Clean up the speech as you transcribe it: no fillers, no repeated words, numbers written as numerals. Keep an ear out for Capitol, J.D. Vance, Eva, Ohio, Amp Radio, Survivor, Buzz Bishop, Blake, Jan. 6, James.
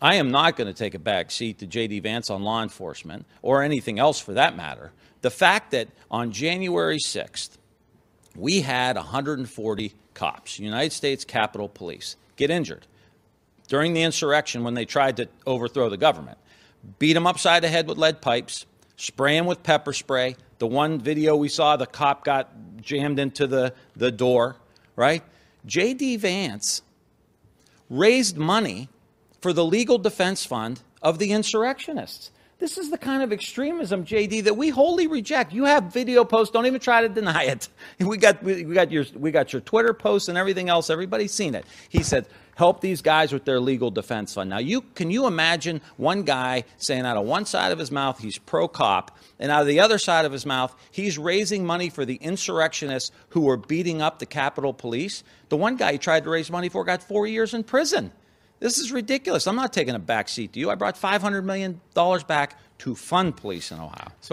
I am not going to take a back seat to J.D. Vance on law enforcement or anything else for that matter. The fact that on January 6th, we had 140 cops, United States Capitol Police, get injured during the insurrection when they tried to overthrow the government. Beat them upside the head with lead pipes, spray them with pepper spray. The one video we saw, the cop got jammed into the door, right? J.D. Vance raised money for the legal defense fund of the insurrectionists. This is the kind of extremism, J.D., that we wholly reject. You have video posts. Don't even try to deny it. We got your Twitter posts and everything else. Everybody's seen it. He said, help these guys with their legal defense fund. Now, can you imagine one guy saying out of one side of his mouth he's pro-cop, and out of the other side of his mouth he's raising money for the insurrectionists who were beating up the Capitol Police? The one guy he tried to raise money for got 4 years in prison. This is ridiculous. I'm not taking a back seat to you. I brought $500 million back to fund police in Ohio. So